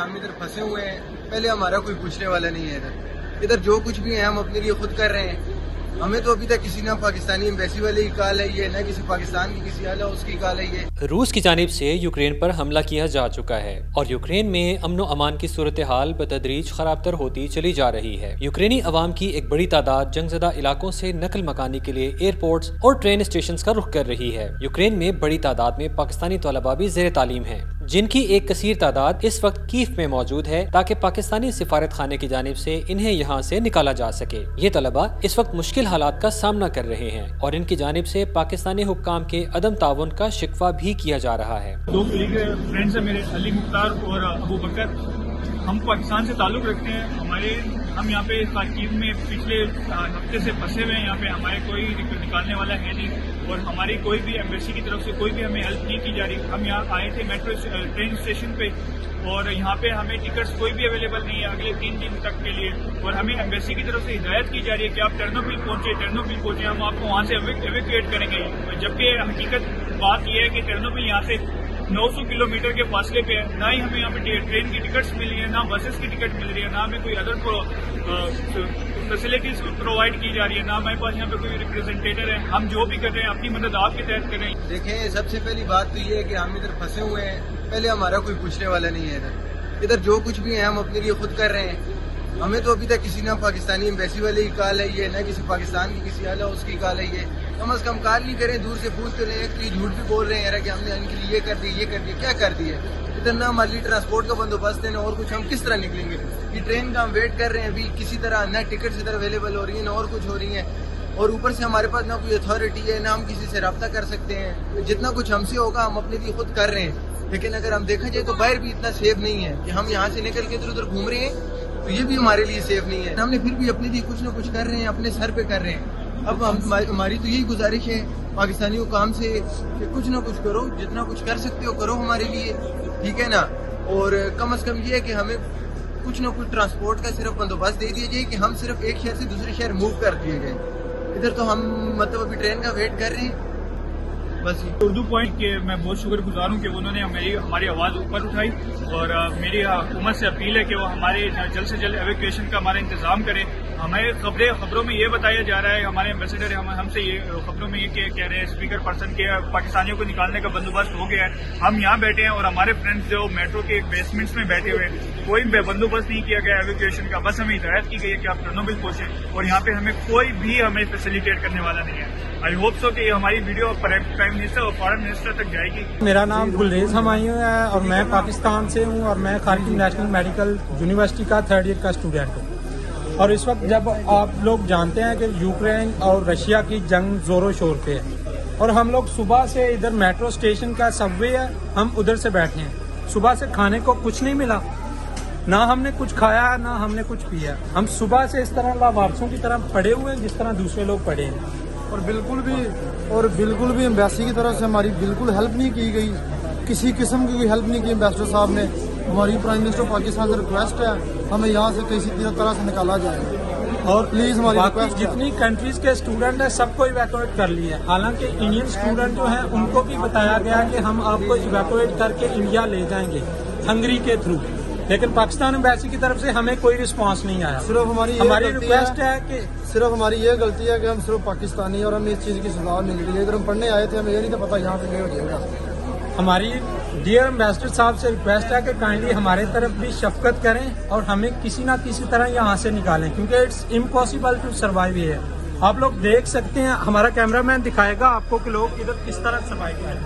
शाम में इधर फंसे हुए हैं, पहले हमारा कोई पूछने वाला नहीं है। इधर इधर जो कुछ भी है हम अपने लिए खुद कर रहे हैं। हमें तो अभी तक किसी ना पाकिस्तानी एम्बेसी वाले की कॉल आई है, ना किसी पाकिस्तान की किसी आला उसकी कॉल आई है। रूस की जानिब से यूक्रेन पर हमला किया जा चुका है और यूक्रेन में अमनो अमान की सूरत हाल बतदरीज खराबतर होती चली जा रही है। यूक्रेनी अवाम की एक बड़ी तादाद जंगजदा इलाकों से नकल मकानी के लिए एयरपोर्ट्स और ट्रेन स्टेशन का रुख कर रही है। यूक्रेन में बड़ी तादाद में पाकिस्तानी तलबा भी जेर तालीम है, जिनकी एक कसीर तादाद इस वक्त कीफ में मौजूद है ताकि पाकिस्तानी सिफारत खाने की जानिब से इन्हें यहाँ से निकाला जा सके। ये तलबा इस वक्त मुश्किल हालात का सामना कर रहे हैं और इनकी जानिब से पाकिस्तानी हुक्काम के अदम ताउन का शिकवा भी किया जा रहा है। दो फ्रेंड्स हैं मेरे, अली मुख्तार और अबूबकर, हम पाकिस्तान से ताल्लुक रखते हैं। हम यहाँ पे खार्किव में पिछले हफ्ते से फंसे हुए हैं। यहाँ पे हमारे कोई निकालने वाला है नहीं और हमारी कोई भी एम्बेसी की तरफ से कोई भी हमें हेल्प नहीं की जा रही। हम यहाँ आए थे मेट्रो ट्रेन स्टेशन पे और यहाँ पे हमें टिकट्स कोई भी अवेलेबल नहीं है अगले 3 दिन तक के लिए और हमें एम्बेसी की तरफ से हिदायत की जा रही है कि आप टर्नोबिल पहुंचे, हम आपको वहाँ से एवेक्यूएट करेंगे। जबकि हकीकत बात यह है कि टर्नोबिल यहाँ से 900 किलोमीटर के फासले पे है। ना ही हमें यहाँ पे ट्रेन की टिकट्स मिल रही है, ना बसेस की टिकट मिल रही है, ना हमें कोई अदर फैसिलिटीज प्रोवाइड की जा रही है, ना हमारे पास यहाँ पे कोई रिप्रेजेंटेटर है। हम जो भी कर रहे हैं अपनी मदद आपके तहत कर रहे हैं। देखें, सबसे पहली बात तो ये है कि हम इधर फंसे हुए हैं, पहले हमारा कोई पूछने वाला नहीं है। इधर जो कुछ भी है हम अपने लिए खुद कर रहे हैं। हमें तो अभी तक किसी ना पाकिस्तानी एम्बेसी वाले की कॉल आई है, ना किसी पाकिस्तान की किसी आला उसकी कॉल आई है। कम अज कम कॉल नहीं करें, दूर से पूछ तो रहे हैं कि झूठ भी बोल रहे हैं यार कि हमने इनके लिए ये कर दिया। क्या कर दिया? इधर ना हमारे लिए ट्रांसपोर्ट का बंदोबस्त है ना और कुछ। हम किस तरह निकलेंगे? ये ट्रेन का हम वेट कर रहे हैं अभी, किसी तरह ना टिकट इधर अवेलेबल हो रही है ना और कुछ हो रही है। और ऊपर से हमारे पास ना कोई अथॉरिटी है, ना हम किसी से रब्ता कर सकते हैं। जितना कुछ हमसे होगा हम अपने लिए खुद कर रहे हैं। लेकिन अगर हम देखा जाए तो बाहर भी इतना सेफ नहीं है कि हम यहाँ से निकल के इधर उधर घूम रहे हैं, तो ये भी हमारे लिए सेफ नहीं है। हमने फिर भी अपने लिए कुछ ना कुछ कर रहे हैं, अपने सर पे कर रहे हैं। अब हमारी तो यही गुजारिश है पाकिस्तानियों काम से कि कुछ ना कुछ करो, जितना कुछ कर सकते हो करो हमारे लिए, ठीक है ना। और कम से कम ये है कि हमें कुछ ना कुछ ट्रांसपोर्ट का सिर्फ बंदोबस्त दे दिया जाए कि हम सिर्फ एक शहर से दूसरे शहर मूव कर दिए गए। इधर तो हम मतलब अभी ट्रेन का वेट कर रहे हैं। बस उर्दू पॉइंट के मैं बहुत शुक्रगुजार हूँ कि उन्होंने हमारी आवाज़ ऊपर उठाई और मेरी हुकूमत से अपील है कि वो हमारे जल्द से जल्द एवेक्यूएशन का हमारा इंतजाम करें। हमें खबरों में ये बताया जा रहा है, हमारे एम्बेसडर हमसे ये खबरों में ये कह रहे हैं स्पीकर पर्सन के पाकिस्तानियों को निकालने का बंदोबस्त हो गया है। हम यहाँ बैठे हैं और हमारे फ्रेंड्स जो मेट्रो के बेसमेंट्स में बैठे हुए हैं, कोई बंदोबस्त नहीं किया गया एवेक्यूएशन का। बस हमें हिदायत की गई है कि आप टर्नोबिल पहुंचे और यहाँ पे कोई भी हमें फैसिलिटेट करने वाला नहीं है। आई होप सो कि हमारी वीडियो प्राइम मिनिस्टर और फॉरेन मिनिस्टर तक जाएगी। मेरा नाम गुलरेज हमाइया है और मैं पाकिस्तान से हूँ और मैं खारकिव नेशनल मेडिकल यूनिवर्सिटी का 3rd ईयर का स्टूडेंट हूँ। और इस वक्त जब आप लोग जानते हैं कि यूक्रेन और रशिया की जंग जोरों शोर पे है और हम लोग सुबह से इधर मेट्रो स्टेशन का सबवे है, हम उधर से बैठे हैं। सुबह से खाने को कुछ नहीं मिला, ना हमने कुछ खाया ना हमने कुछ पिया। हम सुबह से इस तरह लावारसों की तरह पड़े हुए हैं जिस तरह दूसरे लोग पड़े हैं। और बिल्कुल भी एम्बेसी की तरफ से हमारी बिल्कुल हेल्प नहीं की गई, किसी किस्म की कोई हेल्प नहीं की एम्बेसडर साहब ने। हमारी प्राइम मिनिस्टर पाकिस्तान से रिक्वेस्ट है हमें यहाँ से किसी तरह से निकाला जाए और प्लीज हमारी रिक्वेस्ट। जितनी कंट्रीज के स्टूडेंट हैं सबको इवैक्यूएट कर लिए। हालांकि इंडियन स्टूडेंट जो हैं उनको भी बताया गया कि हम आपको इवैक्यूएट करके इंडिया ले जाएंगे हंगरी के थ्रू, लेकिन पाकिस्तान एम्बेसी की तरफ से हमें कोई रिस्पांस नहीं आया। सिर्फ हमारी ये गलती है कि हम सिर्फ पाकिस्तानी और हमें इस चीज की सुधार नहीं मिली। अगर हम पढ़ने आए थे हमें ये नहीं था पता यहाँ पे हो जाएगा। हमारी डियर एम्बेसडर साहब से रिक्वेस्ट है कि काइंडली हमारे तरफ भी शफकत करें और हमें किसी ना किसी तरह यहाँ से निकालें, क्योंकि it's impossible to survive here. आप लोग देख सकते हैं, हमारा कैमरामैन दिखाएगा आपको कि लोग इधर किस तरह सर्वाइव करें।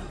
बहुत